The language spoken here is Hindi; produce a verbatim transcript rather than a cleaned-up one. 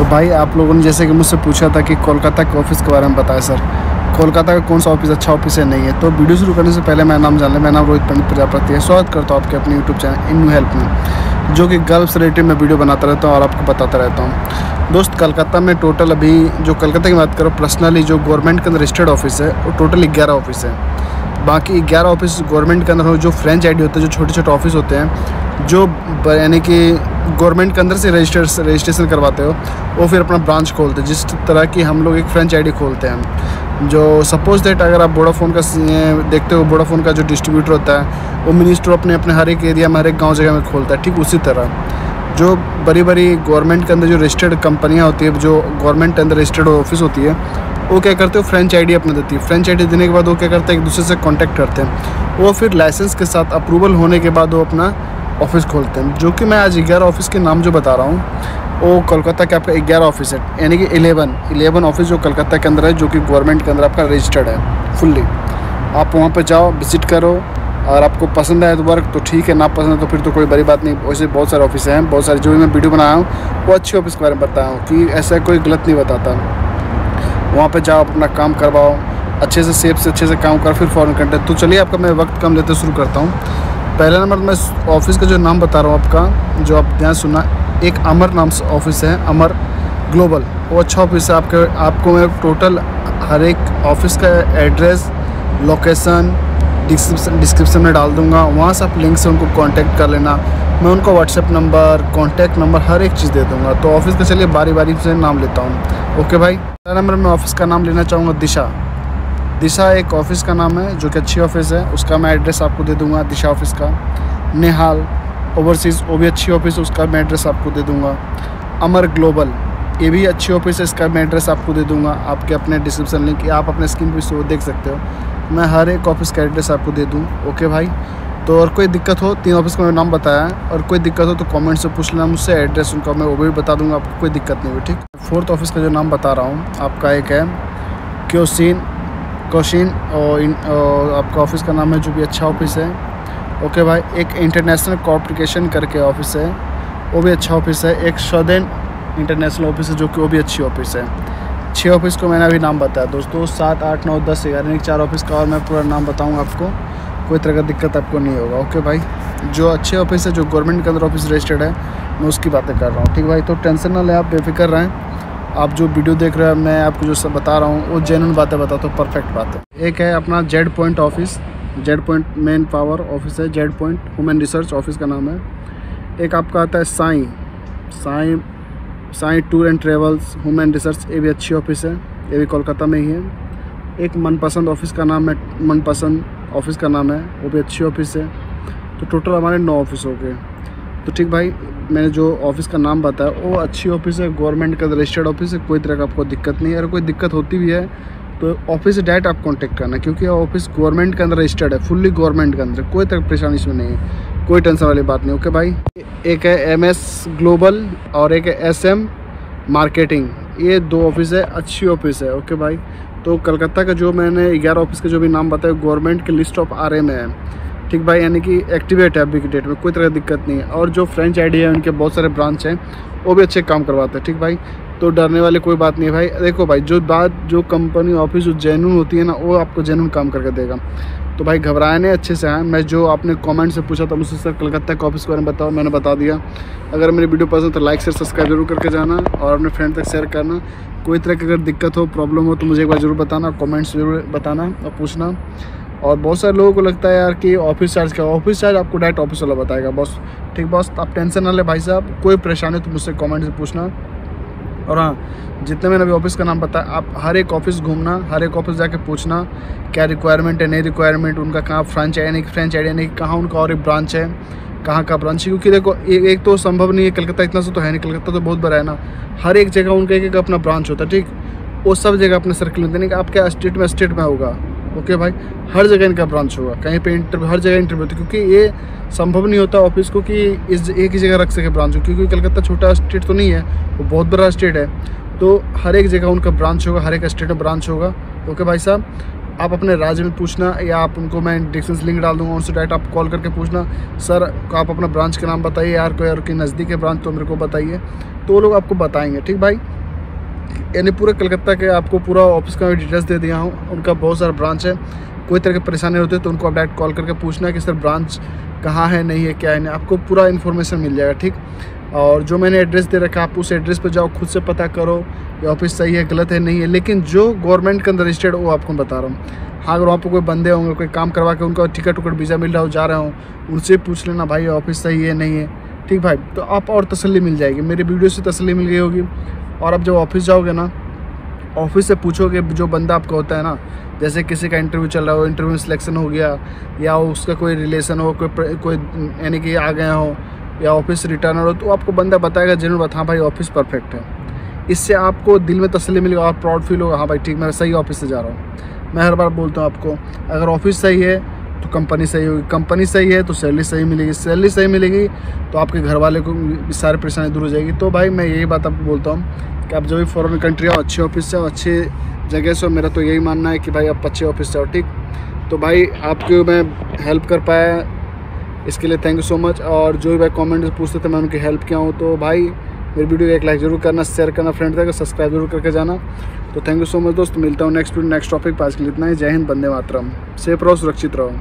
तो भाई आप लोगों ने जैसे कि मुझसे पूछा था कि कोलकाता के ऑफ़िस के बारे में बताएं सर, कोलकाता का कौन सा ऑफिस अच्छा ऑफिस है नहीं है। तो वीडियो शुरू करने से पहले मेरा नाम जान लें। मेरा नाम रोहित पंडित प्रजापति है। स्वागत करता हूँ आपके अपने यूट्यूब चैनल एनयू हेल्प में, जो कि गर्ल से रिलेटेड मैं वीडियो बनाता रहता हूँ और आपको बताता रहता हूँ। दोस्त, कलकत्ता में टोटल अभी जो कलकत्ता की बात करो पर्सनली जो गवर्नमेंट के अंदर रजिस्टर्ड ऑफिस है वो टोटल ग्यारह ऑफिस है। बाकी ग्यारह ऑफिस गवर्नमेंट के अंदर हो, जो फ्रेंच आईडी होते हैं, जो छोटे छोटे ऑफिस होते हैं, जो यानी कि गवर्नमेंट के अंदर से रजिस्टर रजिस्ट्रेशन करवाते हो, वो फिर अपना ब्रांच खोलते हैं। जिस तरह की हम लोग एक फ्रेंच आईडी खोलते हैं, जो सपोज दैट अगर आप वोडाफोन का देखते हो, वोडाफोन का जो डिस्ट्रीब्यूटर होता है वो मिनी स्टोर अपने अपने हर एक एरिया में, हर एक गाँव जगह में खोलता है। ठीक उसी तरह जो बड़ी बड़ी गवर्नमेंट के अंदर जो रजिस्टर्ड कंपनियां होती है, जो गवर्नमेंट के अंदर रजिस्टर्ड ऑफिस होती है, वो क्या करते हो फ्रेंच आईडी अपना देती है। फ्रेंच आईडी देने के बाद वो क्या करते हैं, एक दूसरे से कांटेक्ट करते हैं, वो फिर लाइसेंस के साथ अप्रूवल होने के बाद वो अपना ऑफिस खोलते हैं। जो कि मैं आज ग्यारह ऑफिस के नाम जो बता रहा हूँ वो कोलकाता के आपका ग्यारह ऑफिस है, यानी कि इलेवन इलेवन ऑफिस जो कलकत्ता के अंदर है, जो कि गवर्नमेंट के अंदर आपका रजिस्टर्ड है फुल्ली। आप वहाँ पर जाओ, विजिट करो, और आपको पसंद आए तो वर्क तो ठीक है, ना पसंद है तो फिर तो कोई बड़ी बात नहीं। वैसे बहुत सारे ऑफिस हैं, बहुत सारे जो भी मैं वीडियो बनाया हूँ वो अच्छे ऑफिस के बारे में बताया हूँ कि ऐसा कोई गलत नहीं बताता। वहाँ पे जाओ, अपना काम करवाओ अच्छे से, सेफ से अच्छे से काम करो, फिर फॉरन कंट्री। तो चलिए आपका मैं वक्त कम लेते शुरू करता हूँ। पहला नंबर मैं ऑफिस का जो नाम बता रहा हूँ आपका, जो आप ध्यान सुनना, एक अमर नाम से ऑफिस है, अमर ग्लोबल, वो अच्छा ऑफिस है आपके। आपको मैं टोटल हर एक ऑफिस का एड्रेस, लोकेशन डिस्क्रिप्शन डिस्क्रिप्शन में डाल दूंगा, वहाँ से आप लिंक से उनको कांटेक्ट कर लेना। मैं उनको व्हाट्सएप नंबर, कांटेक्ट नंबर, हर एक चीज़ दे दूंगा। तो ऑफिस का चलिए बारी बारी से नाम लेता हूँ। ओके भाई, पहला नंबर मैं ऑफिस का नाम लेना चाहूँगा दिशा। दिशा एक ऑफिस का नाम है जो कि अच्छी ऑफिस है, उसका मैं एड्रेस आपको दे दूँगा दिशा ऑफिस का। निहाल ओवरसीज़, वो भी अच्छी ऑफिस, उसका मैं एड्रेस आपको दे दूँगा। अमर ग्लोबल, ये भी अच्छी ऑफिस है, इसका मैं एड्रेस आपको दे दूँगा, आपके अपने डिस्क्रिप्शन लिंक, आप अपने स्क्रीन पर वो देख सकते हो। मैं हर एक ऑफिस का एड्रेस आपको दे दूँ। ओके भाई, तो और कोई दिक्कत हो, तीन ऑफिस का मैंने नाम बताया है, और कोई दिक्कत हो तो कमेंट से पूछ लेना मुझसे, एड्रेस उनका मैं वो भी बता दूँगा, आपको कोई दिक्कत नहीं हो। ठीक, फोर्थ ऑफिस का जो नाम बता रहा हूँ आपका, एक है कौशिन कौशिन और, और आपका ऑफिस का नाम है जो भी अच्छा ऑफिस है। ओके भाई, एक इंटरनेशनल कॉर्पोरेशन करके ऑफिस है, वो भी अच्छा ऑफिस है। एक सदन इंटरनेशनल ऑफिस है जो कि वो भी अच्छी ऑफिस है। छः ऑफिस को मैंने अभी नाम बताया दोस्तों, सात आठ नौ दस ग्यारह, एक चार ऑफिस का और मैं पूरा नाम बताऊंगा आपको, कोई तरह का दिक्कत आपको नहीं होगा। ओके भाई, जो अच्छे ऑफिस है, जो गवर्नमेंट के अंदर ऑफिस रजिस्टर्ड है, मैं उसकी बातें कर रहा हूँ। ठीक भाई, तो टेंशन ना लें आप, बेफिक्र रहें। आप जो वीडियो देख रहे हैं, मैं आपको जो सब बता रहा हूँ वो जेन्युइन बातें बताता हूँ, परफेक्ट बात है। एक है अपना Z point office, Z point man power office है, Z point human research office का नाम है। एक आपका आता है Sai Sai Sai tour and travels human research, ये भी अच्छी ऑफिस है, ये भी कोलकाता में ही है। एक मनपसंद ऑफिस का नाम है, मनपसंद ऑफिस का नाम है, वो भी अच्छी ऑफिस है। तो टोटल हमारे नौ ऑफिस हो गए। तो ठीक भाई, मैंने जो ऑफिस का नाम बताया वो अच्छी ऑफिस है, गवर्नमेंट का रजिस्टर्ड ऑफिस है, कोई तरह का आपको दिक्कत नहीं है। अगर कोई दिक्कत होती भी है तो ऑफिस से डायरेक्ट आप कॉन्टैक्ट करना, क्योंकि ऑफिस गवर्नमेंट के अंदर रजिस्टर्ड है, फुल्ली गवर्नमेंट के अंदर, कोई तरह परेशानी इसमें नहीं है, कोई टेंशन वाली बात नहीं। ओके भाई, एक है एम एस ग्लोबल और एक है एस एम मार्केटिंग, ये दो ऑफिस है, अच्छी ऑफिस है। ओके भाई, तो कलकत्ता का जो मैंने ग्यारह ऑफिस का जो भी नाम बताया गवर्नमेंट के लिस्ट ऑफ आर ए में है। ठीक भाई, यानी कि एक्टिवेट है अभी की डेट में, कोई तरह की दिक्कत नहीं है। और जो फ्रेंच आईडी है, उनके बहुत सारे ब्रांच हैं, वो भी अच्छे काम करवाते हैं। ठीक भाई, तो डरने वाली कोई बात नहीं है भाई। देखो भाई, जो बात जो कंपनी ऑफिस जो जेन्युइन होती है ना, वो आपको जेन्युइन काम करके देगा। तो भाई घबराने अच्छे से आए। मैं जो आपने कमेंट से पूछा था मुझसे, सर कलकत्ता के ऑफिस के बारे में बताओ, मैंने बता दिया। अगर मेरी वीडियो पसंद तो लाइक शेयर सब्सक्राइब जरूर करके जाना और अपने फ्रेंड तक शेयर करना। कोई तरह की अगर दिक्कत हो, प्रॉब्लम हो, तो मुझे एक बार ज़रूर बताना, कॉमेंट्स जरूर बताना और पूछना। और बहुत सारे लोगों को लगता है यार कि ऑफिस चार्ज क्या, ऑफिस चार्ज आपको डायरेक्ट ऑफिस वाला बताएगा बॉस। ठीक बॉस, आप टेंशन ना ले भाई साहब, कोई परेशानी हो तो मुझसे कॉमेंट से पूछना। और हाँ, जितने मैंने अभी ऑफिस का नाम बताया, आप हर एक ऑफिस घूमना, हर एक ऑफिस जाके पूछना क्या रिक्वायरमेंट है, नई रिक्वायरमेंट, उनका कहाँ फ्रेंच आई नहीं, फ्रेंच आई नहीं, कहाँ उनका और एक ब्रांच है, कहाँ का ब्रांच है। क्योंकि देखो ए, एक तो संभव नहीं है, कलकत्ता इतना सा तो है नहीं, कलकत्ता तो बहुत बड़ा है ना, हर एक जगह उनका एक अपना ब्रांच होता है। ठीक, वो सब जगह अपने सर्किल में, यानी कि आपके स्टेट में स्टेट में होगा। ओके भाई, हर जगह इनका ब्रांच होगा, कहीं पे इंटरव्यू, हर जगह इंटरव्यू होता है, क्योंकि ये संभव नहीं होता ऑफिस को कि इस एक ही जगह रख सके ब्रांच हो, क्योंकि कलकत्ता छोटा स्टेट तो नहीं है, वो बहुत बड़ा स्टेट है। तो हर एक जगह उनका ब्रांच होगा, हर एक स्टेट में ब्रांच होगा। ओके भाई साहब, आप अपने राज्य में पूछना, या आप उनको मैं डिस्टेंस लिंक डाल दूँगा, उनसे डायरेक्ट आप कॉल करके पूछना सर आप अपना ब्रांच का नाम बताइए यार, कोई और की नज़दीक है ब्रांच तो मेरे को बताइए, तो वो लोग आपको बताएंगे। ठीक भाई, यानी पूरे कलकत्ता के आपको पूरा ऑफिस का डिटेल्स दे दिया हूँ, उनका बहुत सारा ब्रांच है, कोई तरह की परेशानी होती है तो उनको आप डायरेक्ट कॉल करके पूछना कि सर ब्रांच कहाँ है, नहीं है, क्या है, नहीं, आपको पूरा इन्फॉर्मेशन मिल जाएगा। ठीक, और जो मैंने एड्रेस दे रखा आप उस एड्रेस पर जाओ, खुद से पता करो ये ऑफिस सही है गलत है नहीं है, लेकिन जो गवर्नमेंट के अंदर रजिस्टर्ड वो आपको बता रहा हूँ। हाँ, अगर वहाँ पर कोई बंदे होंगे कोई काम करवा के उनका टिकट उकट वीज़ा मिल रहा हो जा रहा हो, उनसे पूछ लेना भाई ऑफिस सही है नहीं है। ठीक भाई, तो आप और तसल्ली मिल जाएगी, मेरे वीडियो से तसल्ली मिल गई होगी। और आप जब ऑफिस जाओगे ना, ऑफिस से पूछोगे, जो बंदा आपका होता है ना, जैसे किसी का इंटरव्यू चल रहा हो, इंटरव्यू में सिलेक्शन हो गया, या उसका कोई रिलेशन हो, कोई कोई यानी कि आ गया हो, या ऑफिस रिटर्नर हो, तो आपको बंदा बताएगा जरूर बता भाई ऑफिस परफेक्ट है। इससे आपको दिल में तसल्ली मिलेगा और प्राउड फील होगा, हाँ भाई ठीक मैं सही ऑफिस से जा रहा हूँ। मैं हर बार बोलता हूँ आपको, अगर ऑफिस सही है तो कंपनी सही होगी, कंपनी सही है तो सैलरी सही मिलेगी, सैलरी सही मिलेगी तो आपके घर वाले को सारी परेशानी दूर हो जाएगी। तो भाई मैं यही बात आपको बोलता हूँ कि आप जब भी फॉरेन कंट्री आओ अच्छे ऑफिस से आओ, अच्छे जगह से, मेरा तो यही मानना है कि भाई आप अच्छे ऑफिस से आओ। ठीक, तो भाई आपको मैं हेल्प कर पाया इसके लिए थैंक यू सो मच। और जो भी भाई कमेंट में पूछते थे मैं उनकी हेल्प किया हूँ, तो भाई मेरे वीडियो को एक लाइक जरूर करना, शेयर करना, फ्रेंड तक सब्सक्राइब जरूर करके जाना। तो थैंक यू सो मच दोस्त, मिलता हूँ नेक्स्ट वीडियो नेक्स्ट टॉपिक। पास के लिए इतना ही, जय हिंद, वंदे मातरम, सेफ रहो, सुरक्षित रहो।